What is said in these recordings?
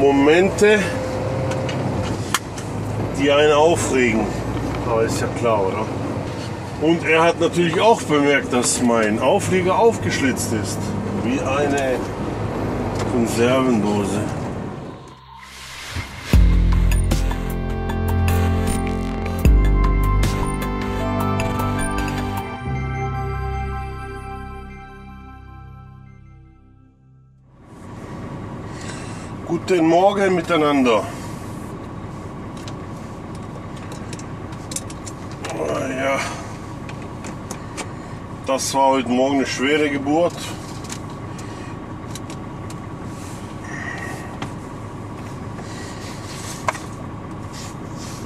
Momente, die einen aufregen. Aber ist ja klar, oder? Und er hat natürlich auch bemerkt, dass mein Auflieger aufgeschlitzt ist. Wie eine Konservendose. Guten Morgen miteinander. Ja, das war heute Morgen eine schwere Geburt.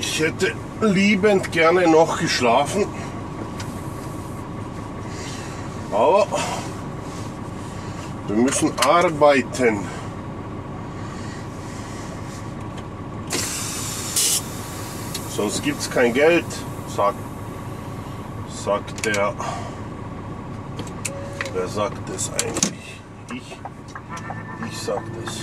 Ich hätte liebend gerne noch geschlafen, aber wir müssen arbeiten. Sonst gibt es kein Geld, sagt der. Wer sagt das eigentlich? Ich sag das.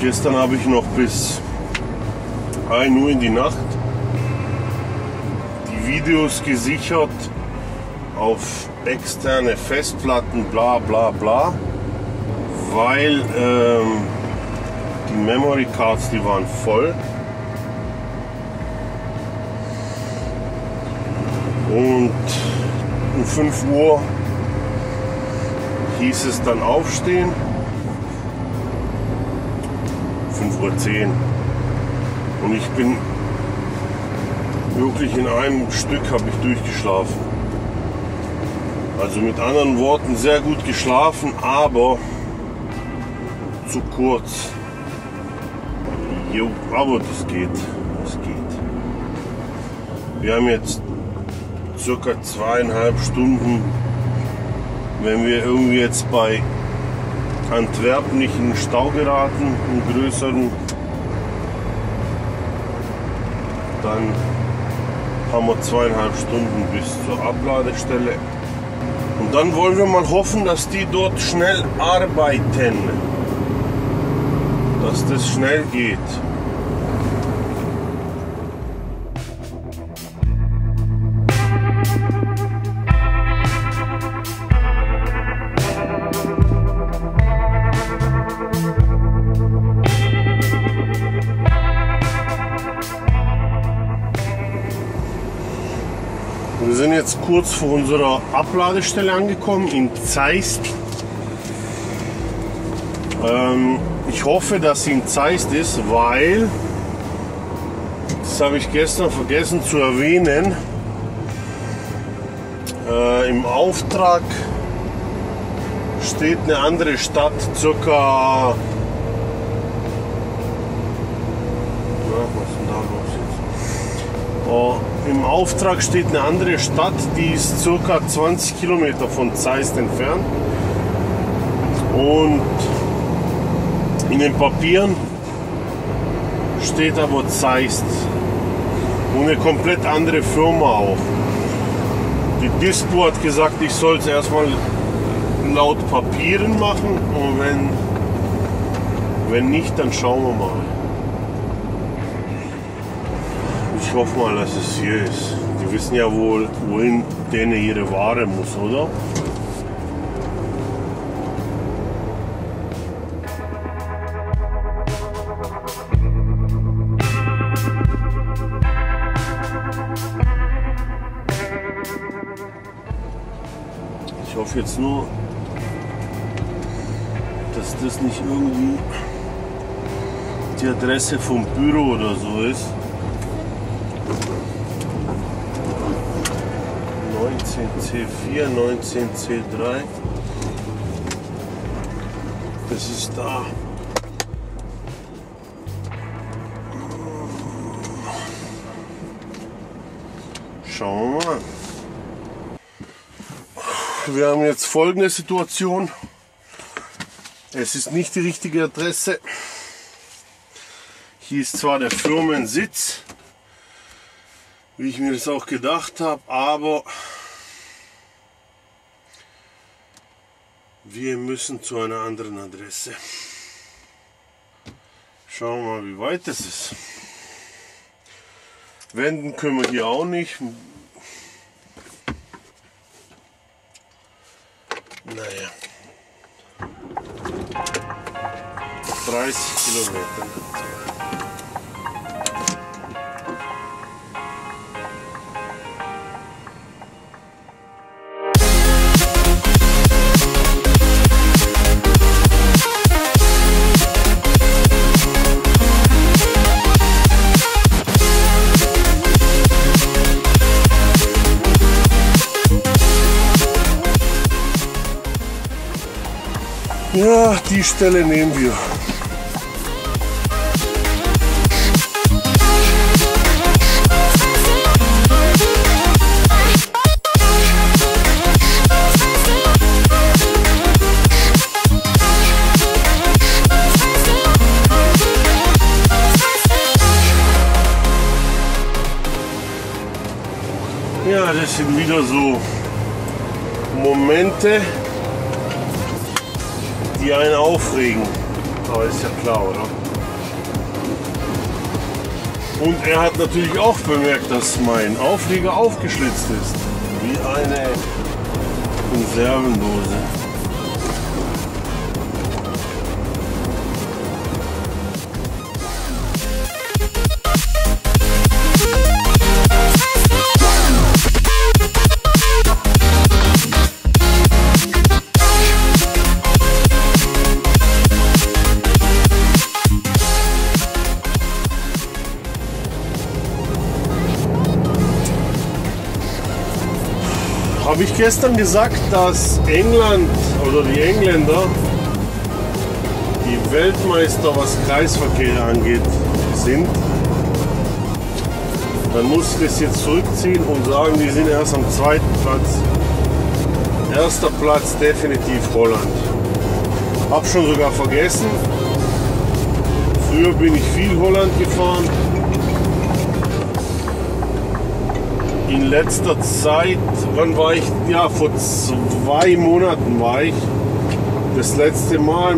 Gestern habe ich noch bis 1 Uhr in die Nacht die Videos gesichert auf externe Festplatten, bla bla bla, weil die Memory Cards, die waren voll. Und um 5 Uhr hieß es dann aufstehen. 5:10 Uhr, und ich bin wirklich in einem Stück habe ich durchgeschlafen. Also mit anderen Worten sehr gut geschlafen, aber zu kurz. Jo, aber das geht, das geht. Wir haben jetzt circa 2,5 Stunden, wenn wir irgendwie jetzt bei Antwerpen nicht in den Stau geraten, einen größeren, dann haben wir 2,5 Stunden bis zur Abladestelle. Und dann wollen wir mal hoffen, dass die dort schnell arbeiten, dass das schnell geht. Wir sind jetzt kurz vor unserer Abladestelle angekommen in Zeist. Ich hoffe, dass sie in Zeist ist, weil, das habe ich gestern vergessen zu erwähnen, im Auftrag steht eine andere Stadt, circa, im Auftrag steht eine andere Stadt, die ist ca. 20 Kilometer von Zeist entfernt. Und in den Papieren steht aber Zeist. Und eine komplett andere Firma auch. Die Dispo hat gesagt, ich soll es erstmal laut Papieren machen. Und wenn nicht, dann schauen wir mal. Ich hoffe mal, dass es hier ist. Die wissen ja wohl, wohin denen ihre Ware muss, oder? Ich hoffe jetzt nur, dass das nicht irgendwie die Adresse vom Büro oder so ist. 19C4, 19C3. Das ist da. Schauen wir mal. wir haben jetzt folgende Situation. Es ist nicht die richtige Adresse. Hier ist zwar der Firmensitz, wie ich mir das auch gedacht habe, aber wir müssen zu einer anderen Adresse. Schauen wir mal, wie weit das ist. Wenden können wir hier auch nicht. Naja. 30 Kilometer. Ja, die Stelle nehmen wir. Ja, das sind wieder so Momente, die einen aufregen, aber ist ja klar, oder? Und er hat natürlich auch bemerkt, dass mein Aufleger aufgeschlitzt ist, wie eine Konservendose. Habe ich gestern gesagt, dass England oder die Engländer die Weltmeister, was Kreisverkehr angeht, sind? Dann muss ich das jetzt zurückziehen und sagen, die sind erst am zweiten Platz. Erster Platz definitiv Holland. Hab schon sogar vergessen. Früher bin ich viel Holland gefahren. In letzter Zeit, wann war ich? Ja, vor 2 Monaten war ich das letzte Mal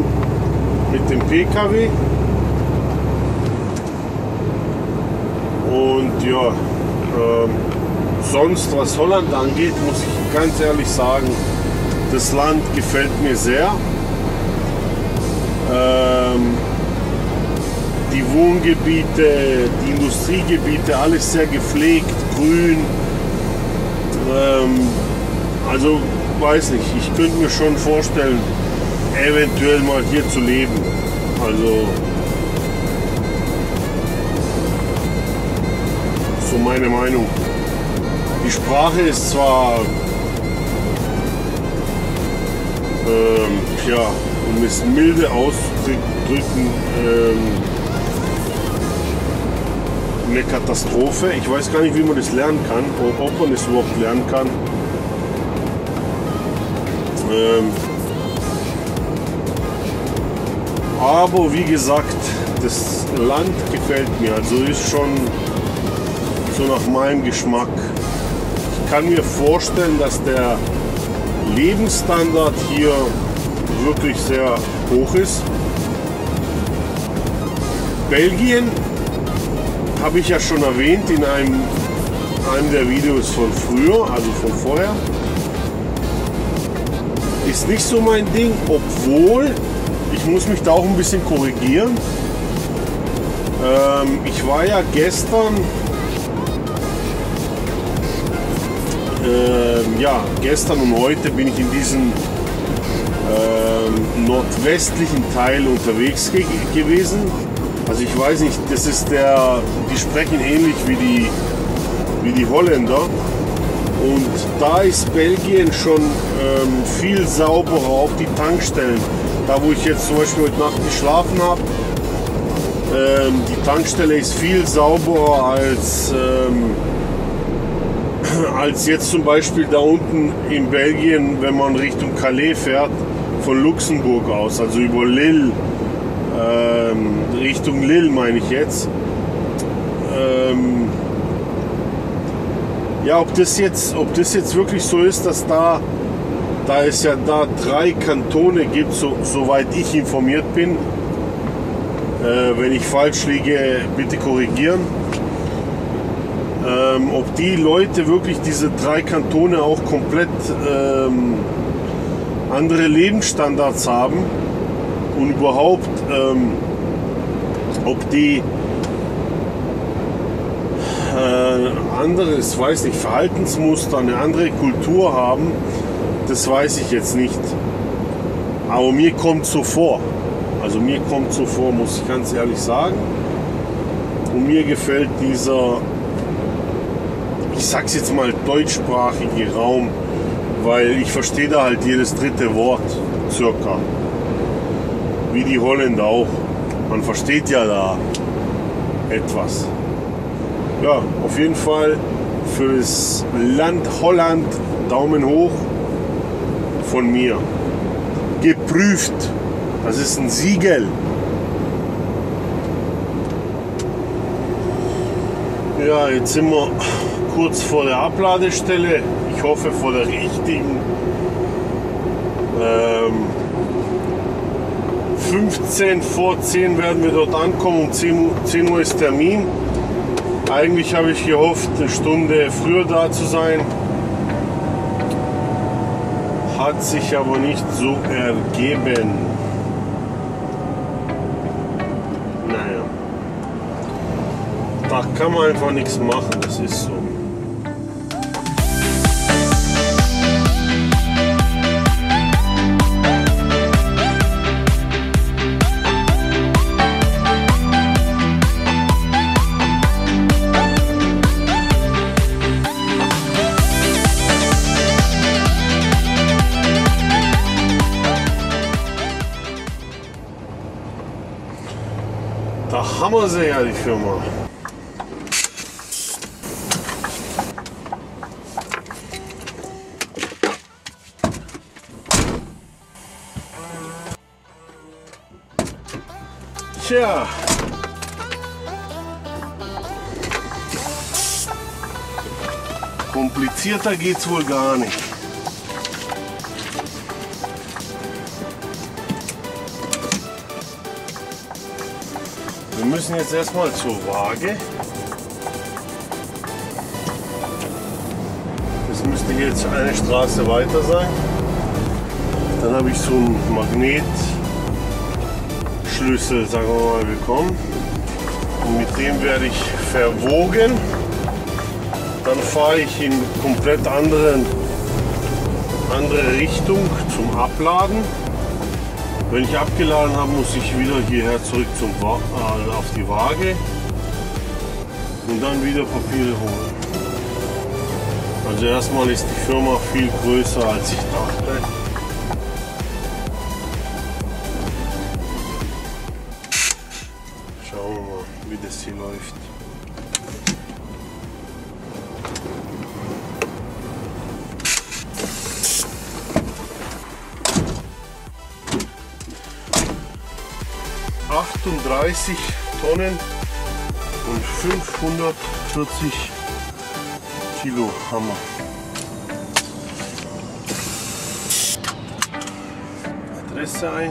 mit dem PKW. Und ja, sonst was Holland angeht, muss ich ganz ehrlich sagen, das Land gefällt mir sehr. Die Wohngebiete, die Industriegebiete, alles sehr gepflegt, grün. Also weiß nicht, ich könnte mir schon vorstellen, eventuell mal hier zu leben. Also so meine Meinung. Die Sprache ist zwar ja, um es milde auszudrücken, eine Katastrophe. Ich weiß gar nicht, wie man das lernen kann, ob man das überhaupt lernen kann. Aber wie gesagt, das Land gefällt mir, also ist schon so nach meinem Geschmack. Ich kann mir vorstellen, dass der Lebensstandard hier wirklich sehr hoch ist. Belgien habe ich ja schon erwähnt in einem der Videos von früher, also von vorher. Ist nicht so mein Ding, obwohl, ich muss mich da auch ein bisschen korrigieren. Ich war ja gestern und heute bin ich in diesem nordwestlichen Teil unterwegs gewesen. Also ich weiß nicht, das ist die sprechen ähnlich wie die Holländer, und da ist Belgien schon viel sauberer, auch die Tankstellen. Da wo ich jetzt zum Beispiel heute Nacht geschlafen habe, die Tankstelle ist viel sauberer als als jetzt zum Beispiel da unten in Belgien, wenn man Richtung Calais fährt, von Luxemburg aus, also über Lille, Richtung Lille meine ich jetzt. Ja, ob das jetzt wirklich so ist, dass da es ja da 3 Kantone gibt, soweit ich informiert bin. Wenn ich falsch liege, bitte korrigieren. Ob die Leute wirklich diese 3 Kantone auch komplett andere Lebensstandards haben und überhaupt, ob die anderes, weiß nicht, Verhaltensmuster, eine andere Kultur haben, das weiß ich jetzt nicht. Aber mir kommt so vor. Also mir kommt so vor, muss ich ganz ehrlich sagen. Und mir gefällt dieser, ich sag's jetzt mal, deutschsprachige Raum, weil ich verstehe da halt jedes dritte Wort circa. Wie die Holländer auch. Man versteht ja da etwas. Ja, auf jeden Fall fürs Land Holland Daumen hoch von mir. Geprüft. Das ist ein Siegel. Ja, jetzt sind wir kurz vor der Abladestelle. Ich hoffe vor der richtigen. 15 vor 10 werden wir dort ankommen. Um 10 Uhr ist Termin. Eigentlich habe ich gehofft, eine Stunde früher da zu sein. Hat sich aber nicht so ergeben. Da kann man einfach nichts machen, das ist so. Da haben wir sie ja, die Firma. Tja. Komplizierter geht's wohl gar nicht. Wir müssen jetzt erstmal zur Waage. Das müsste jetzt eine Straße weiter sein. Dann habe ich so einen Magnet. Schlüssel, sagen wir mal, bekommen. Und mit dem werde ich verwogen. Dann fahre ich in komplett andere Richtung zum Abladen. Wenn ich abgeladen habe, muss ich wieder hierher zurück auf die Waage und dann wieder Papiere holen. Also erstmal ist die Firma viel größer, als ich dachte. Hier läuft. ...38 Tonnen und 540 Kilo Hammer. Adresse ein.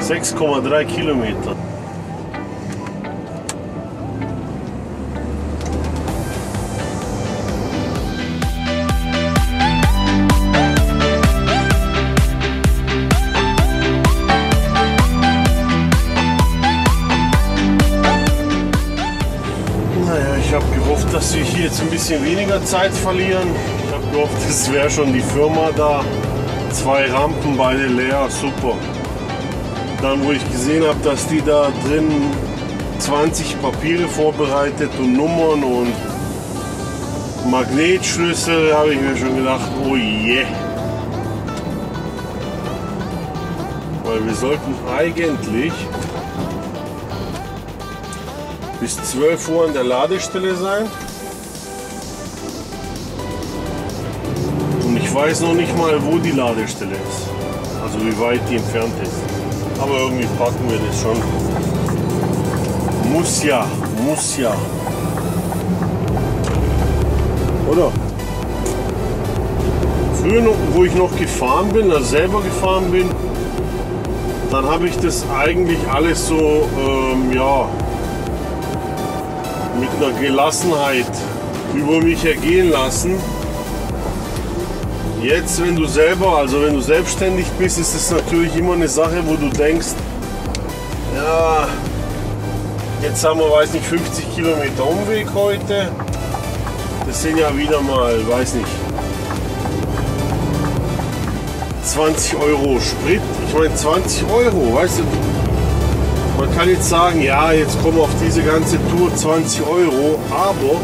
6,3 Kilometer. Naja, ich habe gehofft, dass wir hier jetzt ein bisschen weniger Zeit verlieren. Ich habe gehofft, es wäre schon die Firma da. 2 Rampen, beide leer, super. Dann, wo ich gesehen habe, dass die da drin 20 Papiere vorbereitet und Nummern und Magnetschlüssel, habe ich mir schon gedacht, oh je. Yeah. Weil wir sollten eigentlich bis 12 Uhr an der Ladestelle sein. Und ich weiß noch nicht mal, wo die Ladestelle ist. Also wie weit die entfernt ist. Aber irgendwie packen wir das schon. Muss ja, muss ja. Oder? Früher, wo ich noch gefahren bin, also selber gefahren bin, dann habe ich das eigentlich alles so, ja, mit einer Gelassenheit über mich ergehen lassen. Jetzt, wenn du selber, also wenn du selbstständig bist, ist es natürlich immer eine Sache, wo du denkst, ja, jetzt haben wir, weiß nicht, 50 Kilometer Umweg heute. Das sind ja wieder mal, weiß nicht, 20 Euro Sprit. Ich meine 20 Euro, weißt du, man kann jetzt sagen, ja, jetzt kommen auf diese ganze Tour 20 Euro, aber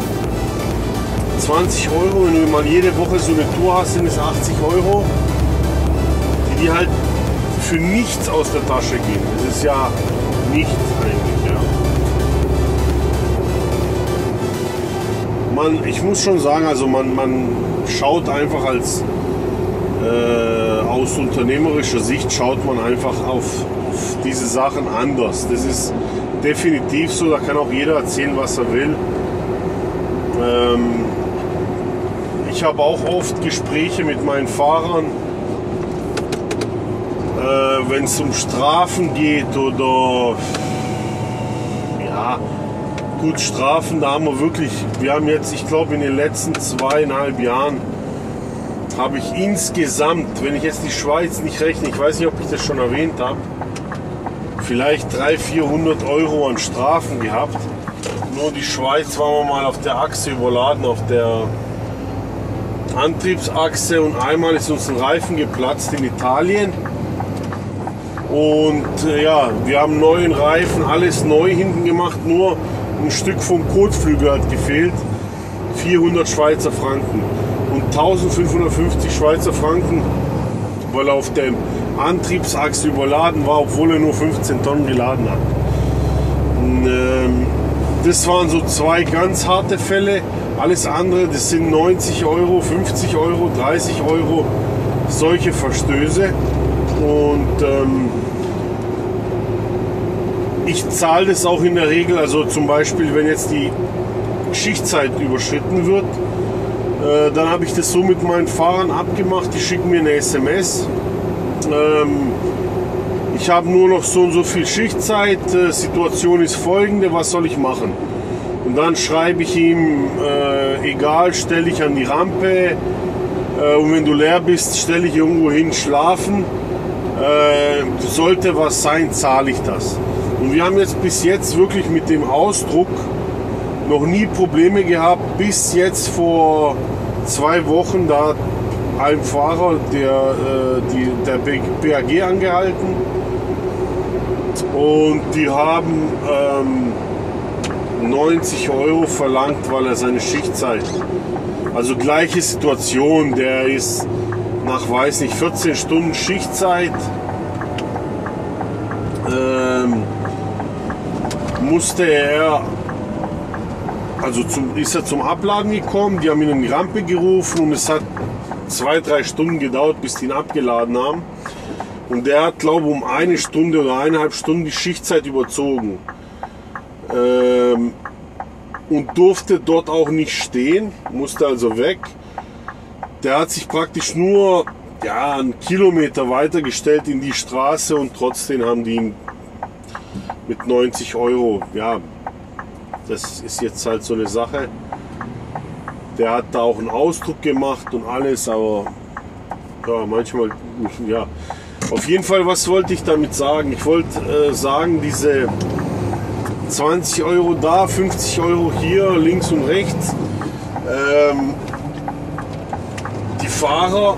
20 Euro, wenn du mal jede Woche so eine Tour hast, sind es 80 Euro, die dir halt für nichts aus der Tasche gehen. Das ist ja nichts eigentlich, ja. Ich muss schon sagen, also man schaut einfach als aus unternehmerischer Sicht schaut man einfach auf diese Sachen anders. Das ist definitiv so, da kann auch jeder erzählen, was er will. Ich habe auch oft Gespräche mit meinen Fahrern, wenn es um Strafen geht oder ja, gut, Strafen, da haben wir wirklich, wir haben jetzt, ich glaube in den letzten 2,5 Jahren habe ich insgesamt, wenn ich jetzt die Schweiz nicht rechne, ich weiß nicht, ob ich das schon erwähnt habe, vielleicht 300-400 Euro an Strafen gehabt. Nur die Schweiz waren wir mal auf der Achse überladen, auf der Antriebsachse, und einmal ist uns ein Reifen geplatzt in Italien. Und ja, wir haben neuen Reifen, alles neu hinten gemacht, nur ein Stück vom Kotflügel hat gefehlt. 400 Schweizer Franken. Und 1550 Schweizer Franken, weil er auf der Antriebsachse überladen war, obwohl er nur 15 Tonnen geladen hat. Und, das waren so zwei ganz harte Fälle. Alles andere, das sind 90 Euro, 50 Euro, 30 Euro, solche Verstöße. Und ich zahle das auch in der Regel, also zum Beispiel, wenn jetzt die Schichtzeit überschritten wird, dann habe ich das so mit meinen Fahrern abgemacht, die schicken mir eine SMS. Ich habe nur noch so und so viel Schichtzeit, Situation ist folgende, was soll ich machen? Und dann schreibe ich ihm, egal, stelle ich an die Rampe, und wenn du leer bist, stelle ich irgendwo hin, schlafen. Sollte was sein, zahle ich das. Und wir haben jetzt bis jetzt wirklich mit dem Ausdruck noch nie Probleme gehabt, bis jetzt vor 2 Wochen, da hat ein Fahrer der BAG angehalten, und die haben 90 Euro verlangt, weil er seine Schichtzeit, also gleiche Situation, der ist nach, weiß nicht, 14 Stunden Schichtzeit, musste er, also ist er zum Abladen gekommen, die haben ihn in die Rampe gerufen, und es hat 2-3 Stunden gedauert, bis die ihn abgeladen haben. Und der hat, glaube ich, um 1 Stunde oder 1,5 Stunden die Schichtzeit überzogen. Und durfte dort auch nicht stehen, musste also weg. Der hat sich praktisch nur, ja, 1 Kilometer weitergestellt in die Straße, und trotzdem haben die ihn mit 90 Euro, ja, das ist jetzt halt so eine Sache. Der hat da auch einen Ausdruck gemacht und alles, aber ja, manchmal, ja. Auf jeden Fall, was wollte ich damit sagen? Ich wollte sagen, diese 20 Euro da, 50 Euro hier, links und rechts. Die Fahrer,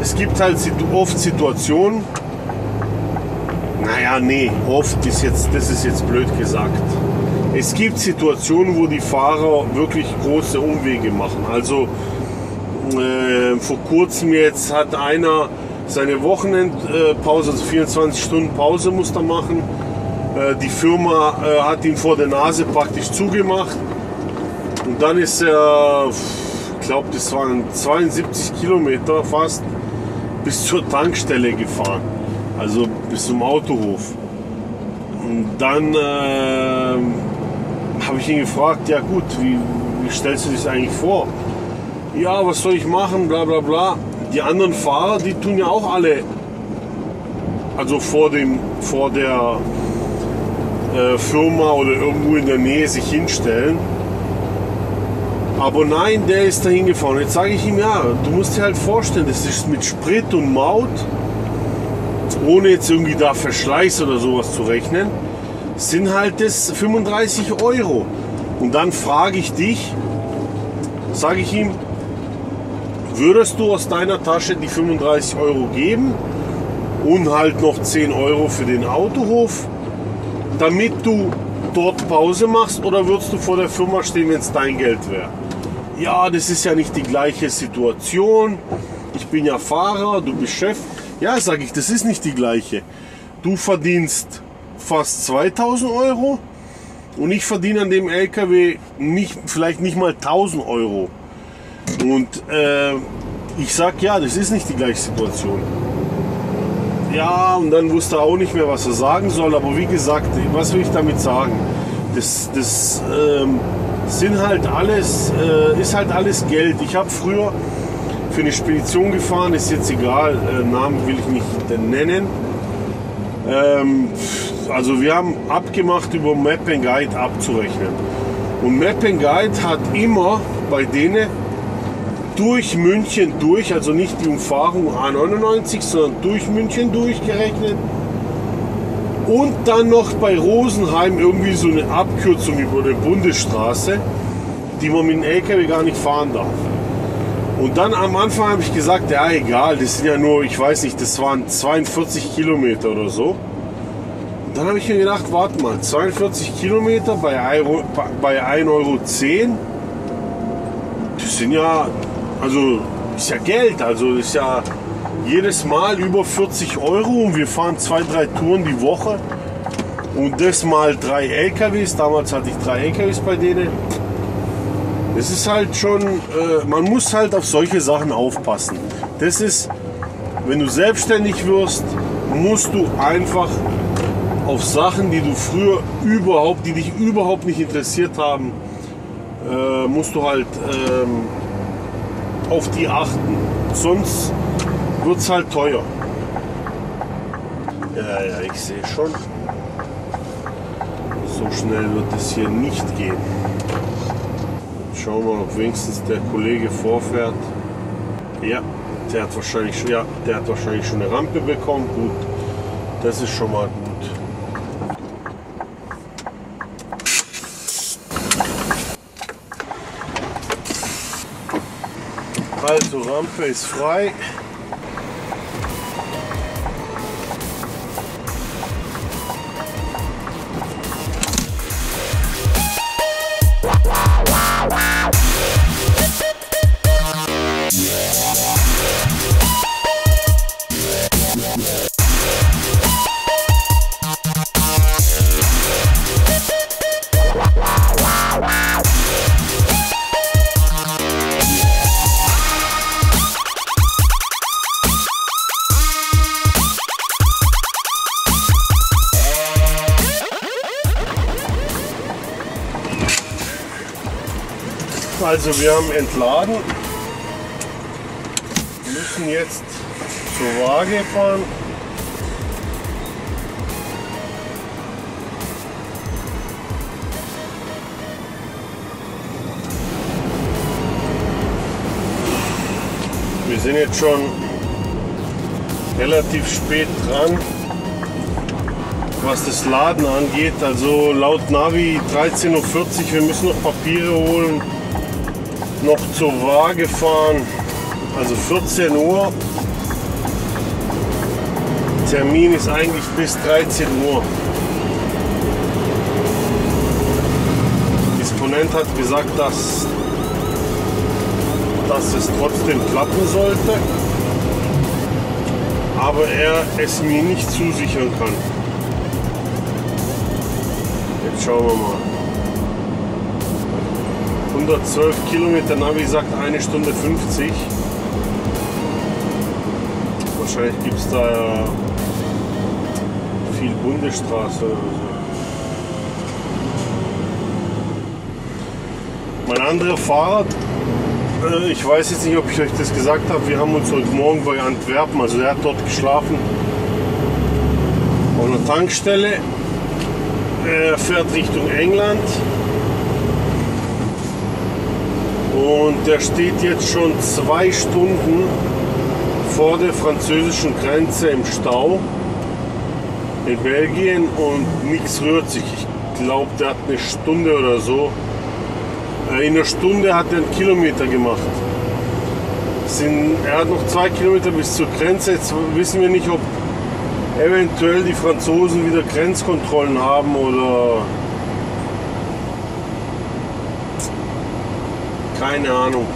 es gibt halt oft Situationen, naja, nee, oft ist jetzt, das ist jetzt blöd gesagt. Es gibt Situationen, wo die Fahrer wirklich große Umwege machen. Also vor kurzem jetzt hat einer seine Wochenendpause, also 24 Stunden Pause musste machen, Die Firma hat ihn vor der Nase praktisch zugemacht. Und dann ist er, ich glaube, das waren 72 Kilometer fast, bis zur Tankstelle gefahren. Also bis zum Autohof. Und dann habe ich ihn gefragt, ja gut, wie stellst du dich eigentlich vor? Ja, was soll ich machen, bla bla bla. Die anderen Fahrer, die tun ja auch alle, also vor der Firma oder irgendwo in der Nähe sich hinstellen. Aber nein, der ist da hingefahren. Jetzt sage ich ihm, ja, du musst dir halt vorstellen, das ist mit Sprit und Maut, ohne jetzt irgendwie da Verschleiß oder sowas zu rechnen, sind halt das 35 Euro. Und dann frage ich dich, sage ich ihm, würdest du aus deiner Tasche die 35 Euro geben und halt noch 10 Euro für den Autohof, damit du dort Pause machst, oder würdest du vor der Firma stehen, wenn es dein Geld wäre? Ja, das ist ja nicht die gleiche Situation. Ich bin ja Fahrer, du bist Chef. Ja, sage ich, das ist nicht die gleiche. Du verdienst fast 2000 Euro und ich verdiene an dem LKW vielleicht nicht mal 1000 Euro. Und ich sage, ja, das ist nicht die gleiche Situation. Ja, und dann wusste er auch nicht mehr, was er sagen soll. Aber wie gesagt, was will ich damit sagen? Ist halt alles Geld. Ich habe früher für eine Spedition gefahren, ist jetzt egal, Namen will ich nicht nennen. Also wir haben abgemacht, über Map&Guide abzurechnen. Und Map&Guide hat immer bei denen durch München durch, also nicht die Umfahrung A99, sondern durch München durchgerechnet und dann noch bei Rosenheim irgendwie so eine Abkürzung über eine Bundesstraße, die man mit dem LKW gar nicht fahren darf. Und dann am Anfang habe ich gesagt, ja egal, das sind ja nur, ich weiß nicht, das waren 42 Kilometer oder so. Und dann habe ich mir gedacht, warte mal, 42 Kilometer bei 1,10 Euro, das sind ja... Also ist ja Geld, also ist ja jedes Mal über 40 Euro und wir fahren 2-3 Touren die Woche und das mal 3 LKWs, damals hatte ich 3 LKWs bei denen. Es ist halt schon, man muss halt auf solche Sachen aufpassen. Das ist, wenn du selbstständig wirst, musst du einfach auf Sachen, die du früher überhaupt, die dich überhaupt nicht interessiert haben, musst du halt... auf die achten, sonst wird es halt teuer. Ja, ich sehe schon, so schnell wird es hier nicht gehen. Schauen wir mal, ob wenigstens der Kollege vorfährt. Ja, der hat wahrscheinlich schon eine Rampe bekommen. Gut, das ist schon mal gut. Also Rampe ist frei. Also wir haben entladen, müssen jetzt zur Waage fahren. Wir sind jetzt schon relativ spät dran, was das Laden angeht. Also laut Navi 13.40 Uhr, wir müssen noch Papiere holen. Noch zur Waage fahren, also 14 Uhr. Termin ist eigentlich bis 13 Uhr. Der Disponent hat gesagt, dass es trotzdem klappen sollte, aber er es mir nicht zusichern kann. Jetzt schauen wir mal. 112 Kilometer, na wie gesagt, 1 Stunde 50. Wahrscheinlich gibt es da ja viel Bundesstraße oder so. Meine andere Fahrt, ich weiß jetzt nicht, ob ich euch das gesagt habe, wir haben uns heute Morgen bei Antwerpen, also der hat dort geschlafen, auf einer Tankstelle. Er fährt Richtung England. Und der steht jetzt schon 2 Stunden vor der französischen Grenze im Stau in Belgien und nichts rührt sich. Ich glaube, der hat eine Stunde oder so. In einer Stunde hat er 1 Kilometer gemacht. Er hat noch 2 Kilometer bis zur Grenze. Jetzt wissen wir nicht, ob eventuell die Franzosen wieder Grenzkontrollen haben oder... Keine Ahnung.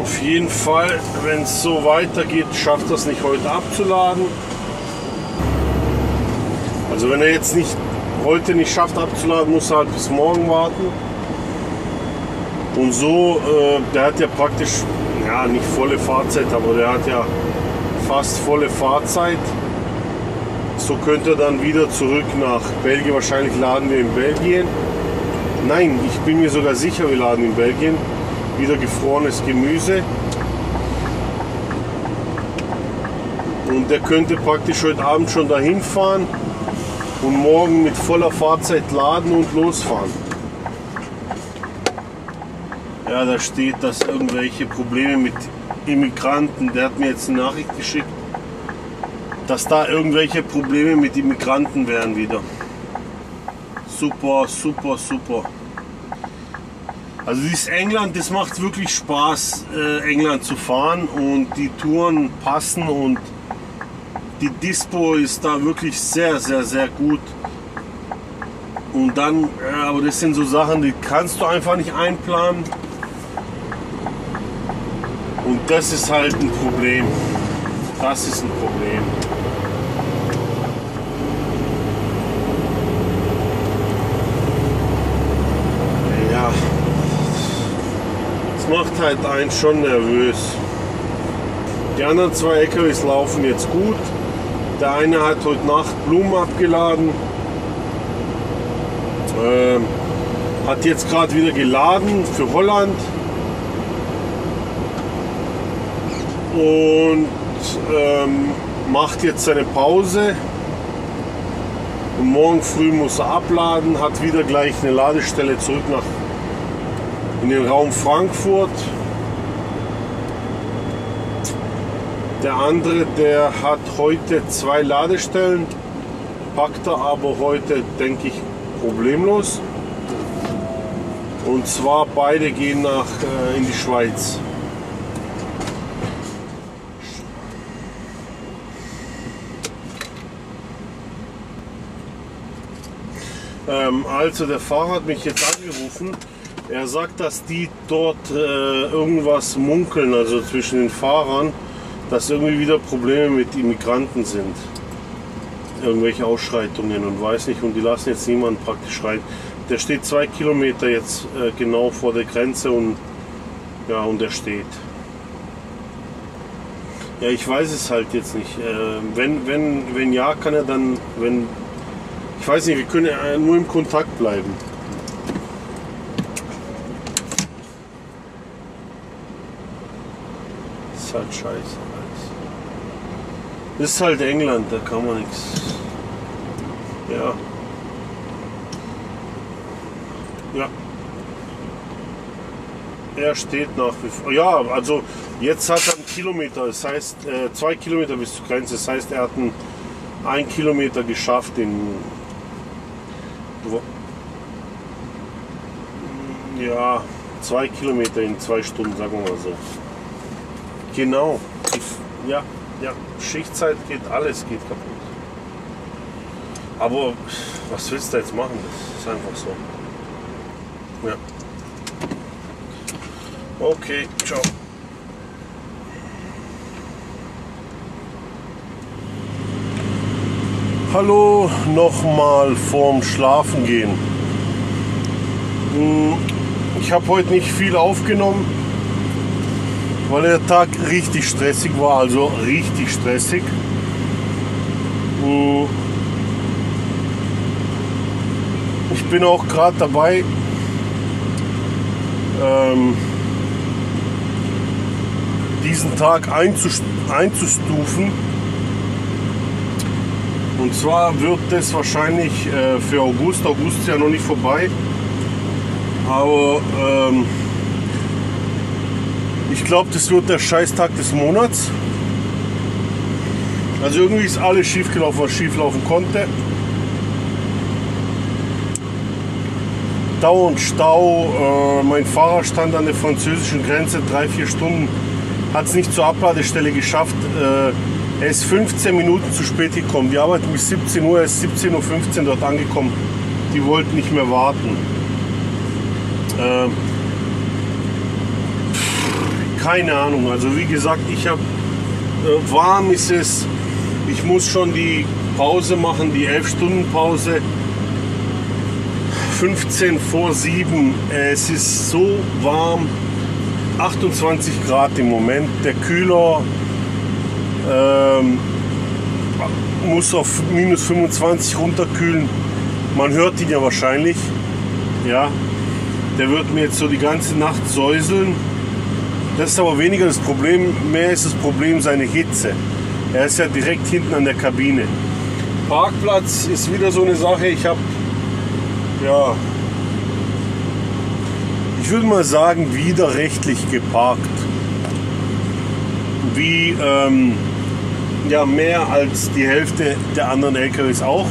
Auf jeden Fall, wenn es so weitergeht, schafft das nicht heute abzuladen. Also wenn er jetzt nicht heute nicht schafft abzuladen, muss er halt bis morgen warten. Und so, der hat ja praktisch, ja nicht volle Fahrzeit, aber der hat ja fast volle Fahrzeit. So könnte er dann wieder zurück nach Belgien. Wahrscheinlich laden wir in Belgien. Nein, ich bin mir sogar sicher, wir laden in Belgien wieder gefrorenes Gemüse. Und der könnte praktisch heute Abend schon dahin fahren und morgen mit voller Fahrzeit laden und losfahren. Ja, da steht, dass irgendwelche Probleme mit Immigranten, der hat mir jetzt eine Nachricht geschickt, dass da irgendwelche Probleme mit Immigranten wären wieder. Super, super, super. Also dieses England, das macht wirklich Spaß, England zu fahren und die Touren passen und die Dispo ist da wirklich sehr, sehr, sehr gut. Und dann, aber das sind so Sachen, die kannst du einfach nicht einplanen. Und das ist halt ein Problem. Das ist ein Problem. Macht halt einen schon nervös. Die anderen 2 LKWs laufen jetzt gut. Der eine hat heute Nacht Blumen abgeladen. Hat jetzt gerade wieder geladen für Holland. Und macht jetzt seine Pause. Und morgen früh muss er abladen. Hat wieder gleich eine Ladestelle zurück nach in den Raum Frankfurt. Der andere, der hat heute 2 Ladestellen, packt er aber heute, denke ich, problemlos. Und zwar beide gehen nach in die Schweiz. Also der Fahrer hat mich jetzt angerufen. Er sagt, dass die dort irgendwas munkeln, also zwischen den Fahrern, dass irgendwie wieder Probleme mit Immigranten sind. Irgendwelche Ausschreitungen und weiß nicht, und die lassen jetzt niemanden praktisch rein. Der steht 2 Kilometer jetzt genau vor der Grenze und ja, und der steht. Ja, ich weiß es halt jetzt nicht. Wenn ja, kann er dann, wenn, ich weiß nicht, wir können nur im Kontakt bleiben. Halt scheiße alles. Das ist halt England, da kann man nichts. Ja. Ja. Er steht nach wie vor. Ja, also jetzt hat er 1 Kilometer, das heißt 2 Kilometer bis zur Grenze, das heißt er hat 1 Kilometer geschafft in. Ja, 2 Kilometer in 2 Stunden, sagen wir mal so. Genau, ja, ja, Schichtzeit geht, alles geht kaputt. Aber was willst du jetzt machen? Das ist einfach so. Ja. Okay, ciao. Hallo, nochmal vorm Schlafen gehen. Ich habe heute nicht viel aufgenommen, weil der Tag richtig stressig war, also richtig stressig. Ich bin auch gerade dabei, diesen Tag einzustufen. Und zwar wird das wahrscheinlich für August ist ja noch nicht vorbei, aber ich glaube, das wird der Scheißtag des Monats. Also irgendwie ist alles schiefgelaufen, was schieflaufen konnte. Stau und Stau, mein Fahrer stand an der französischen Grenze 3-4 Stunden, hat es nicht zur Abladestelle geschafft. Er ist 15 Minuten zu spät gekommen. Die Arbeit bis 17 Uhr, er ist 17:15 Uhr dort angekommen. Die wollten nicht mehr warten. Keine Ahnung, also wie gesagt, ich habe warm ist es. Ich muss schon die Pause machen, die 11-Stunden-Pause. 15 vor 7. Es ist so warm. 28 Grad im Moment. Der Kühler muss auf minus 25 runterkühlen. Man hört ihn ja wahrscheinlich. Ja, der wird mir jetzt so die ganze Nacht säuseln. Das ist aber weniger das Problem, mehr ist das Problem seine Hitze. Er ist ja direkt hinten an der Kabine. Parkplatz ist wieder so eine Sache. Ich habe, ja, ich würde mal sagen, widerrechtlich geparkt. Wie ja, mehr als die Hälfte der anderen LKWs auch.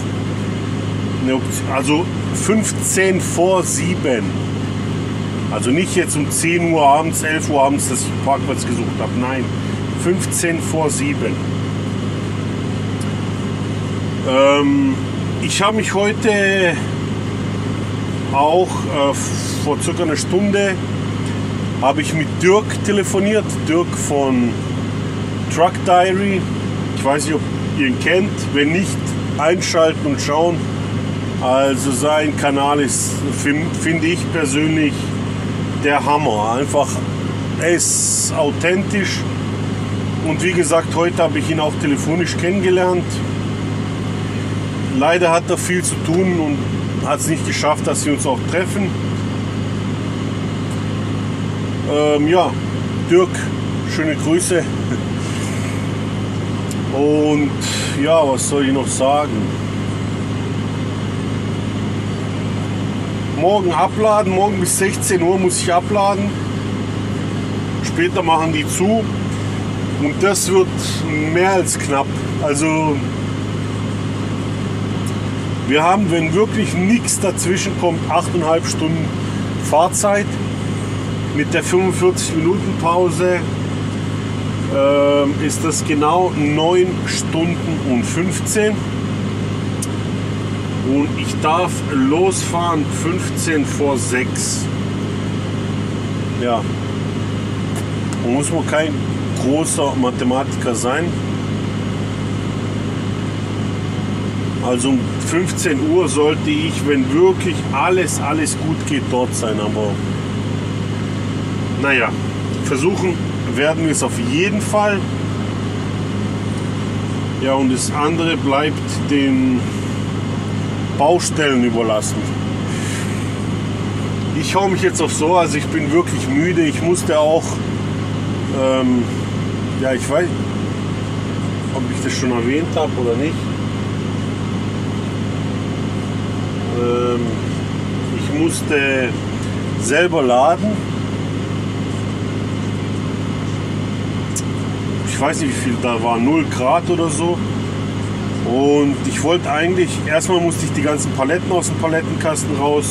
Also 15 vor 7. Also nicht jetzt um 10 Uhr abends, 11 Uhr abends, dass ich Parkplatz gesucht habe. Nein, 15 vor 7. Ich habe mich heute auch vor circa einer Stunde habe ich mit Dirk telefoniert. Dirk von Truck Diary. Ich weiß nicht, ob ihr ihn kennt. Wenn nicht, einschalten und schauen. Also sein Kanal ist, finde ich persönlich, der Hammer. Einfach, er ist authentisch. Und wie gesagt, heute habe ich ihn auch telefonisch kennengelernt. Leider hat er viel zu tun und hat es nicht geschafft, dass wir uns auch treffen. Ja, Dirk, schöne Grüße. Und ja, was soll ich noch sagen? Morgen abladen, morgen bis 16 Uhr muss ich abladen. Später machen die zu. Und das wird mehr als knapp. Also wir haben, wenn wirklich nichts dazwischen kommt, 8,5 Stunden Fahrzeit. Mit der 45-Minuten-Pause ist das genau 9 Stunden und 15. Und ich darf losfahren 15 vor 6. Ja, da muss man kein großer Mathematiker sein. Also um 15 Uhr sollte ich, wenn wirklich alles gut geht, dort sein. Aber naja, versuchen werden wir es auf jeden Fall. Ja, und das andere bleibt den Baustellen überlassen. Ich hau mich jetzt auf so, also ich bin wirklich müde. Ich musste auch, ja, ich weiß, ob ich das schon erwähnt habe oder nicht. Ich musste selber laden. Ich weiß nicht, wie viel da war, 0 Grad oder so. Und ich wollte eigentlich, erstmal musste ich die ganzen Paletten aus dem Palettenkasten raus.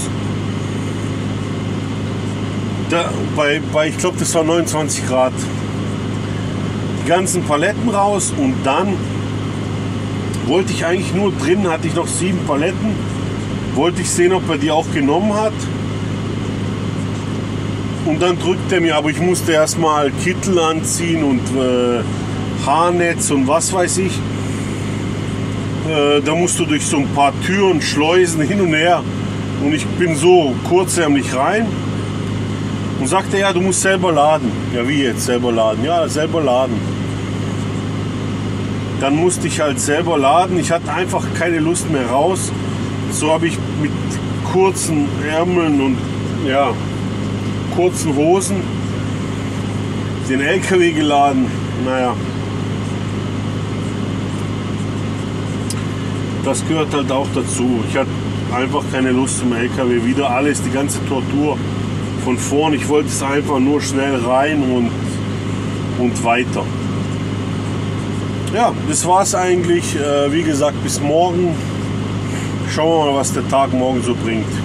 Da, ich glaube, das war 29 Grad. Die ganzen Paletten raus und dann wollte ich eigentlich nur drin, hatte ich noch 7 Paletten. Wollte ich sehen, ob er die auch genommen hat. Und dann drückt er mir, aber ich musste erstmal Kittel anziehen und Haarnetz und was weiß ich. da musst du durch so ein paar Türen, Schleusen hin und her. Und ich bin so kurzärmlich rein und sagte, ja, du musst selber laden. Ja, wie jetzt? Selber laden? Ja, selber laden. Dann musste ich halt selber laden. Ich hatte einfach keine Lust mehr raus. So habe ich mit kurzen Ärmeln und ja, kurzen Hosen den LKW geladen. Naja. Das gehört halt auch dazu. Ich hatte einfach keine Lust zum LKW. Wieder alles, die ganze Tortur von vorn. Ich wollte es einfach nur schnell rein und weiter. Ja, das war es eigentlich. Wie gesagt, bis morgen. Schauen wir mal, was der Tag morgen so bringt.